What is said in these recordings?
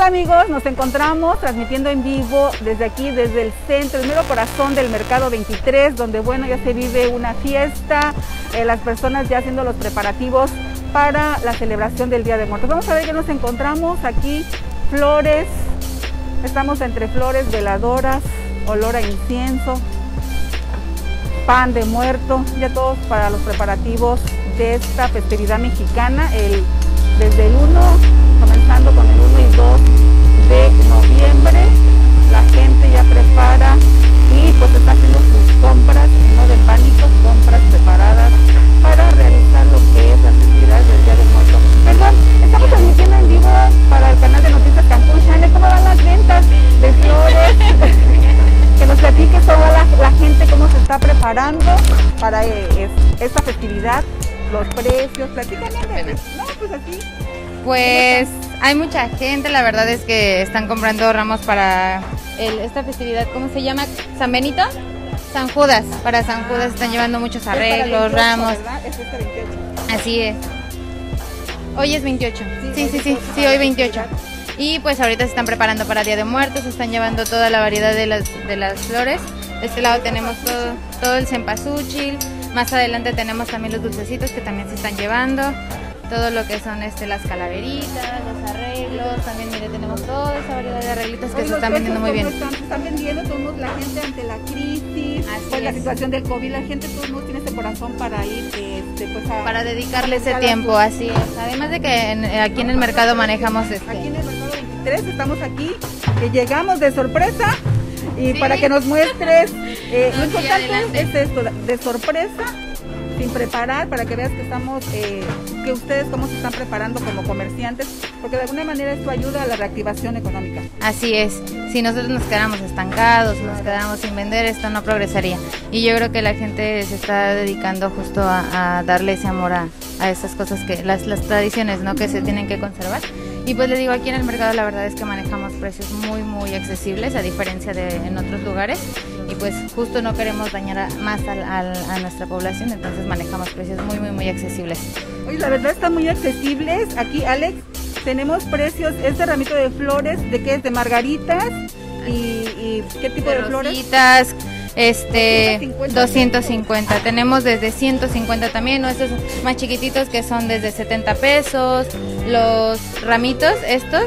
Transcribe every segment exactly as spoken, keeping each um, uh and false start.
tal amigos? Nos encontramos transmitiendo en vivo desde aquí, desde el centro, el mero corazón del Mercado veintitrés, donde bueno, ya se vive una fiesta, eh, las personas ya haciendo los preparativos para la celebración del Día de Muertos. Vamos a ver qué nos encontramos aquí, flores, estamos entre flores, veladoras, olor a incienso, pan de muerto, ya todos para los preparativos de esta festividad mexicana, el, desde el uno... comenzando con el uno y dos de noviembre, la gente ya prepara y pues está haciendo sus compras, no de pánico, compras preparadas para realizar lo que es la festividad del Día de Muertos. Perdón, estamos transmitiendo en vivo para el canal de Noticias Campus Channel. ¿Cómo van las ventas de flores? Que nos platique toda la, la gente cómo se está preparando para eh, esta festividad, los precios, platícanos. No, pues así. Pues hay mucha gente, la verdad es que están comprando ramos para el, esta festividad, ¿cómo se llama? ¿San Benito? San Judas, para San Judas están llevando muchos arreglos, ramos. Es este veintiocho. Así es. Hoy es veintiocho. Sí, sí, sí, sí, hoy veintiocho. Y pues ahorita se están preparando para Día de Muertos, están llevando toda la variedad de las, de las flores. De este lado tenemos todo, todo el cempasúchil, más adelante tenemos también los dulcecitos que también se están llevando. Todo lo que son este, las calaveritas, los arreglos, también mire, tenemos toda esa variedad de arreglitos que se están vendiendo muy bien. Están, se están vendiendo, todos la gente ante la crisis, pues, la situación del COVID, la gente todos tiene ese corazón para ir, este, pues, a, para dedicarle ese tiempo, así es. Además de que en, aquí en el mercado manejamos este. Aquí en el mercado veintitrés estamos aquí, que llegamos de sorpresa. Y sí, para que nos muestres, eh, no, lo importante es esto, de sorpresa, sin preparar, para que veas que estamos, eh, que ustedes cómo se están preparando como comerciantes, porque de alguna manera esto ayuda a la reactivación económica. Así es, si nosotros nos quedamos estancados, claro, nos quedamos sin vender, esto no progresaría. Y yo creo que la gente se está dedicando justo a, a darle ese amor a, a estas cosas, que las, las tradiciones, ¿no?, que se tienen que conservar. Y pues les digo, aquí en el mercado la verdad es que manejamos precios muy muy accesibles, a diferencia de en otros lugares, y pues justo no queremos dañar a, más a, a, a nuestra población, entonces manejamos precios muy muy muy accesibles. Oye, la verdad están muy accesibles. Aquí, Alex, tenemos precios, este ramito de flores, ¿de qué es? De margaritas y, y ¿qué tipo de, de flores? Rositas, este, doscientos cincuenta, tenemos desde ciento cincuenta también, ¿no? Estos más chiquititos que son desde setenta pesos, los ramitos estos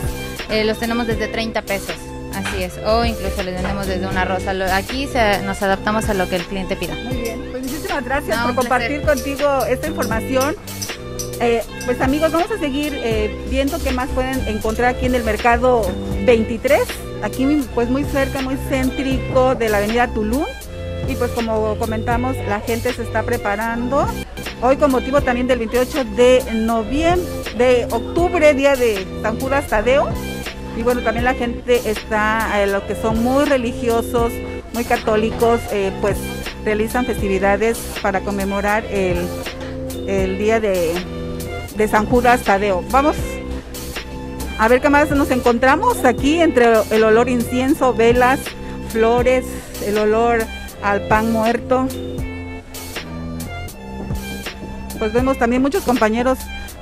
eh, los tenemos desde treinta pesos, así es, o incluso les vendemos desde una rosa, aquí se, nos adaptamos a lo que el cliente pida. Muy bien, pues muchísimas gracias no, por compartir placer. contigo esta información. Eh, pues amigos, vamos a seguir eh, viendo qué más pueden encontrar aquí en el mercado veintitrés, aquí pues muy cerca, muy céntrico de la avenida Tulum, y pues como comentamos, la gente se está preparando hoy con motivo también del veintiocho de noviembre de octubre, día de San Judas Tadeo, y bueno, también la gente está, eh, los que son muy religiosos, muy católicos, eh, pues realizan festividades para conmemorar el, el día de, de San Judas Tadeo. Vamos a ver qué más nos encontramos aquí, entre el olor incienso, velas, flores, el olor al pan muerto. Pues vemos también muchos compañeros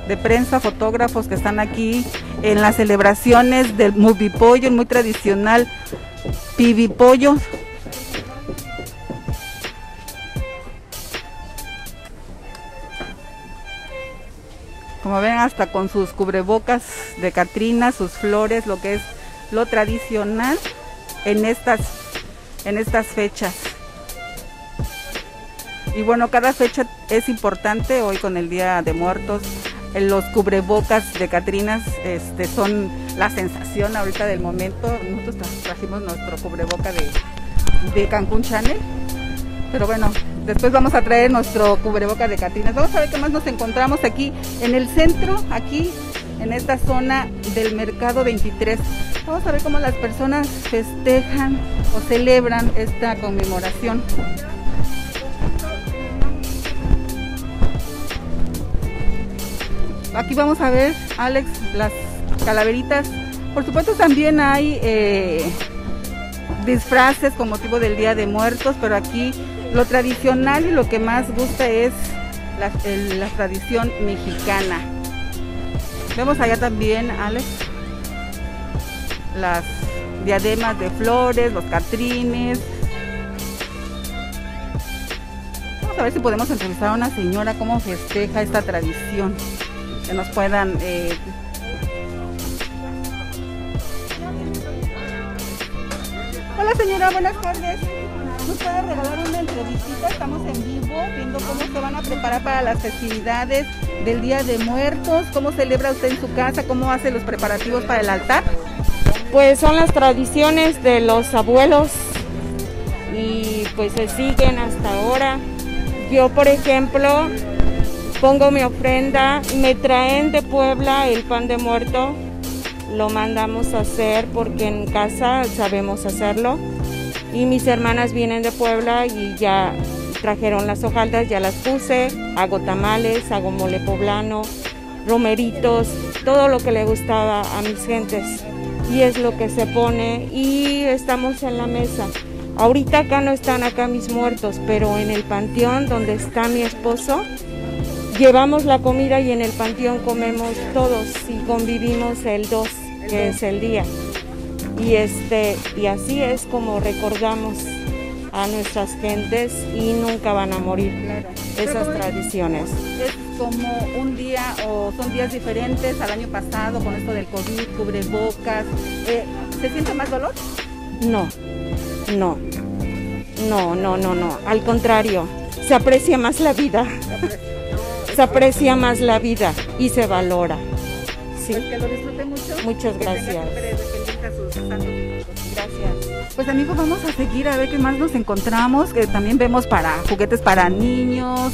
de prensa, fotógrafos que están aquí en las celebraciones del mubipollo, muy tradicional pibipollo. Como ven, hasta con sus cubrebocas de Catrina, sus flores, lo que es lo tradicional en estas, en estas fechas. Y bueno, cada fecha es importante, hoy con el Día de Muertos, los cubrebocas de Catrinas este, son la sensación ahorita del momento. Nosotros trajimos nuestro cubreboca de, de Cancún Channel, pero bueno, después vamos a traer nuestro cubreboca de Catrinas. Vamos a ver qué más nos encontramos aquí en el centro, aquí en esta zona del Mercado veintitrés. Vamos a ver cómo las personas festejan o celebran esta conmemoración. Aquí vamos a ver, Alex, las calaveritas. Por supuesto también hay eh, disfraces con motivo del Día de Muertos, pero aquí lo tradicional y lo que más gusta es la, el, la tradición mexicana. Vemos allá también, Alex, las diademas de flores, los catrines. Vamos a ver si podemos entrevistar a una señora cómo festeja esta tradición, que nos puedan... Eh, Hola señora, buenas tardes. ¿Nos puede regalar una entrevistita? Estamos en vivo viendo cómo se van a preparar para las festividades del Día de Muertos. ¿Cómo celebra usted en su casa? ¿Cómo hace los preparativos para el altar? Pues son las tradiciones de los abuelos y pues se siguen hasta ahora. Yo, por ejemplo, pongo mi ofrenda, me traen de Puebla el pan de muerto. Lo mandamos a hacer porque en casa sabemos hacerlo y mis hermanas vienen de Puebla y ya trajeron las hojaldas, ya las puse, hago tamales, hago mole poblano, romeritos, todo lo que le gustaba a mis gentes y es lo que se pone y estamos en la mesa. Ahorita acá no están acá mis muertos, pero en el panteón donde está mi esposo, llevamos la comida y en el panteón comemos todos y convivimos el dos, que es el día. Y, este, y así es como recordamos a nuestras gentes y nunca van a morir esas tradiciones. ¿Es como un día o son días diferentes al año pasado con esto del COVID, cubrebocas? Eh, ¿Se siente más dolor? No, no, no, no, no, no. Al contrario, se aprecia más la vida. Se aprecia más la vida y se valora. Sí. Pues que lo disfruten mucho. Muchas gracias. Gracias. Pues amigos, vamos a seguir a ver qué más nos encontramos, que también vemos para juguetes para niños,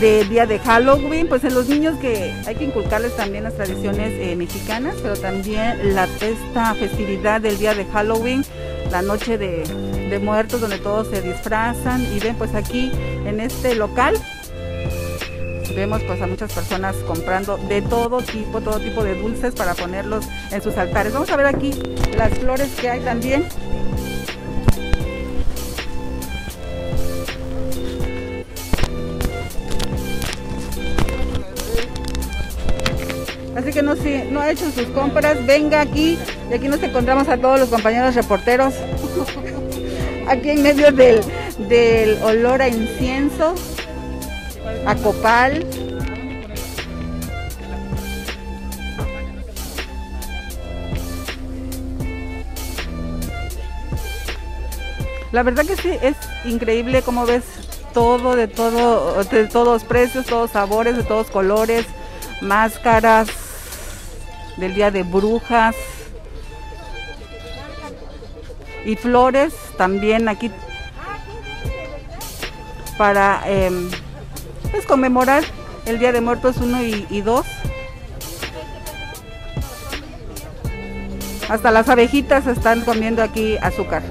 de día de Halloween, pues en los niños que hay que inculcarles también las tradiciones eh, mexicanas, pero también la esta festividad del día de Halloween, la noche de, de muertos donde todos se disfrazan y ven pues aquí en este local. Vemos pues a muchas personas comprando de todo tipo, todo tipo de dulces para ponerlos en sus altares. Vamos a ver aquí las flores que hay también. Así que no, si no ha hecho sus compras, venga aquí. Y aquí nos encontramos a todos los compañeros reporteros. Aquí en medio del, del olor a incienso. A copal. La verdad que sí, es increíble cómo ves todo, de todo, de todos precios, todos sabores, de todos colores, máscaras del día de brujas y flores también aquí para eh, pues conmemorar el Día de Muertos uno y dos. Hasta las abejitas están comiendo aquí azúcar.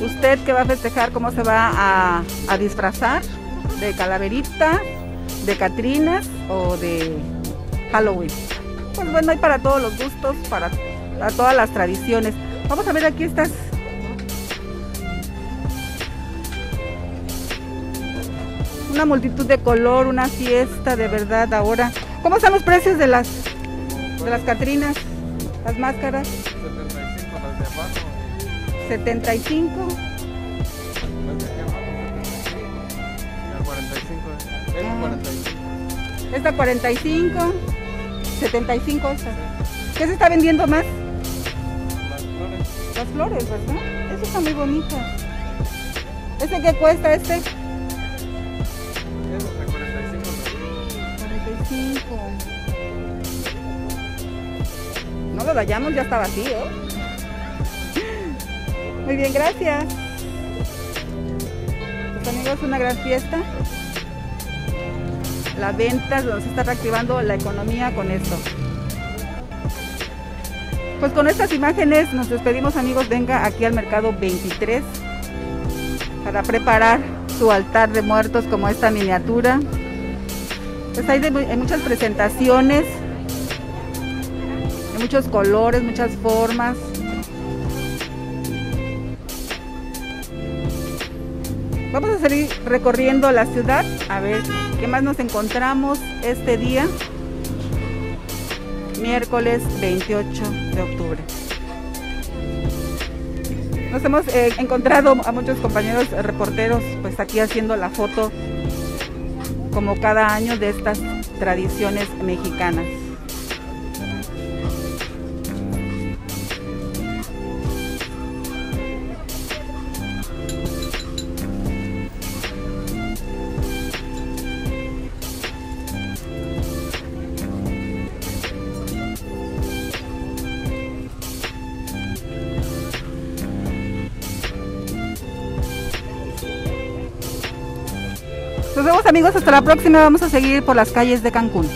¿Usted qué va a festejar? ¿Cómo se va a, a disfrazar? ¿De calaverita? ¿De catrinas? ¿O de Halloween? Pues bueno, hay para todos los gustos, para, para todas las tradiciones. Vamos a ver aquí estas... Una multitud de color, una fiesta de verdad ahora. ¿Cómo están los precios de las de las catrinas, las máscaras? setenta y cinco las de abajo. setenta y cinco. cuarenta y cinco. Esta cuarenta y cinco. setenta y cinco esta. ¿Qué se está vendiendo más? Las flores. Las flores, ¿verdad? Eso está muy bonito. ¿Este qué cuesta este? No lo dañamos, ya está vacío. Muy bien, gracias. Pues amigos, una gran fiesta. La venta, donde se está reactivando la economía con esto. Pues con estas imágenes nos despedimos, amigos. Venga aquí al Mercado veintitrés para preparar su altar de muertos como esta miniatura. Pues hay, de, hay muchas presentaciones, hay muchos colores, muchas formas. Vamos a salir recorriendo la ciudad a ver qué más nos encontramos este día, miércoles veintiocho de octubre. Nos hemos eh, encontrado a muchos compañeros reporteros pues aquí haciendo la foto como cada año de estas tradiciones mexicanas. Nos vemos amigos, hasta la próxima, vamos a seguir por las calles de Cancún.